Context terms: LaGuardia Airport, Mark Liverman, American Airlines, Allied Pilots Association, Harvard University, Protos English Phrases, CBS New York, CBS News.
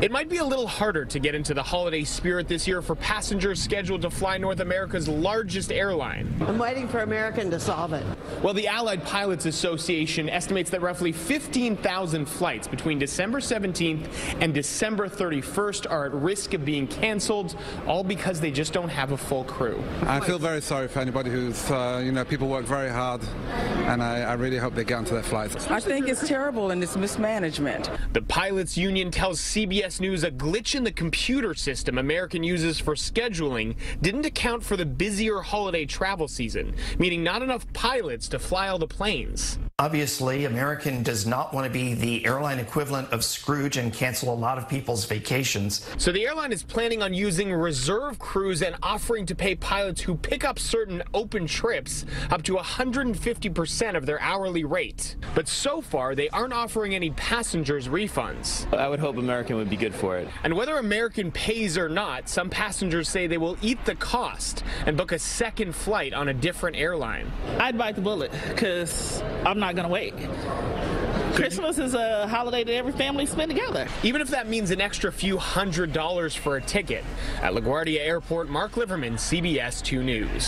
It might be a little harder to get into the holiday spirit this year for passengers scheduled to fly North America's largest airline. I'm waiting for American to solve it. Well, the Allied Pilots Association estimates that roughly 15,000 flights between December 17th and December 31st are at risk of being canceled, all because they just don't have a full crew. I feel very sorry for anybody who's, people work very hard, and I really hope they get onto their flights. I think it's terrible and it's mismanagement. The pilots union tells CBS News a glitch in the computer system American uses for scheduling didn't account for the busier holiday travel season, meaning not enough pilots to fly all the planes. Obviously, American does not want to be the airline equivalent of Scrooge and cancel a lot of people's vacations. So the airline is planning on using reserve crews and offering to pay pilots who pick up certain open trips up to 150% of their hourly rate. But so far, they aren't offering any passengers refunds. I would hope American would be good for it. And whether American pays or not, some passengers say they will eat the cost and book a second flight on a different airline. I'd bite the bullet because I'm not going to wait. Christmas is a holiday that every family spends together. Even if that means an extra few $100s for a ticket. At LaGuardia Airport, Mark Liverman, CBS 2 News.